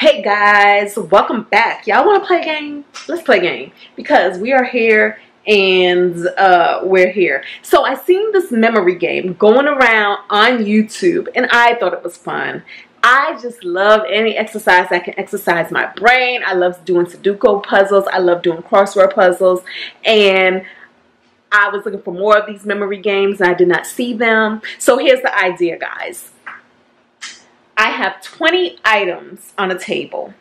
Hey guys, welcome back. Y'all want to play a game? Let's play a game because we are here and we're here. So I seen this memory game going around on YouTube and I thought it was fun. I just love any exercise that can exercise my brain. I love doing Sudoku puzzles. I love doing crossword puzzles, and I was looking for more of these memory games and I did not see them. So here's the idea, guys. I have 20 items on a table.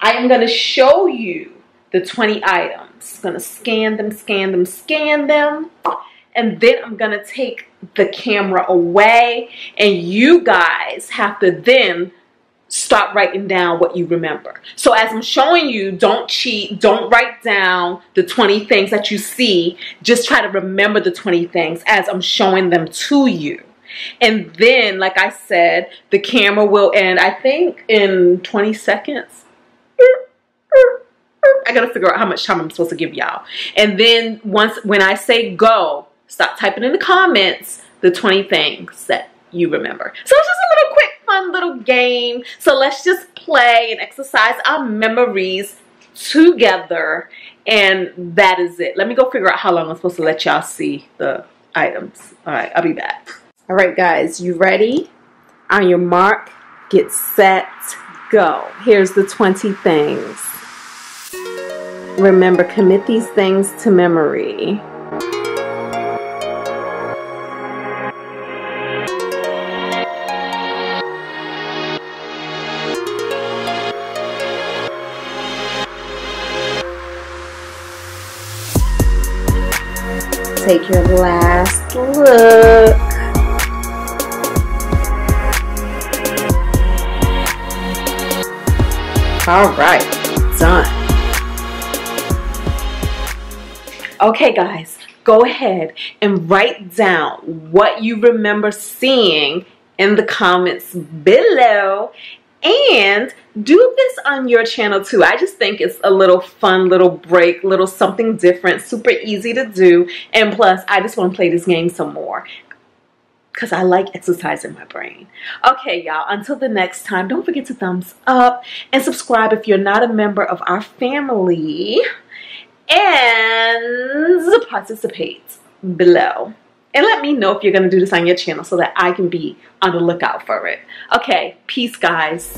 I am going to show you the 20 items. I'm going to scan them. And then I'm going to take the camera away. And you guys have to then start writing down what you remember. So as I'm showing you, don't cheat. Don't write down the 20 things that you see. Just try to remember the 20 things as I'm showing them to you. And then, like I said, the camera will end, I think, in 20 seconds. I gotta figure out how much time I'm supposed to give y'all. And then when I say go, stop typing in the comments the 20 things that you remember. So it's just a little quick, fun little game. So let's just play and exercise our memories together. And that is it. Let me go figure out how long I'm supposed to let y'all see the items. All right, I'll be back. All right, guys, you ready? On your mark, get set, go. Here's the 20 things. Remember, commit these things to memory. Take your last look. All right, done. Okay, guys, go ahead and write down what you remember seeing in the comments below, and do this on your channel too. I just think it's a little fun, little break, little something different, super easy to do, and plus, I just want to play this game some more, because I like exercising my brain. Okay, y'all, until the next time, don't forget to thumbs up and subscribe if you're not a member of our family. And participate below. And let me know if you're gonna do this on your channel so that I can be on the lookout for it. Okay, peace, guys.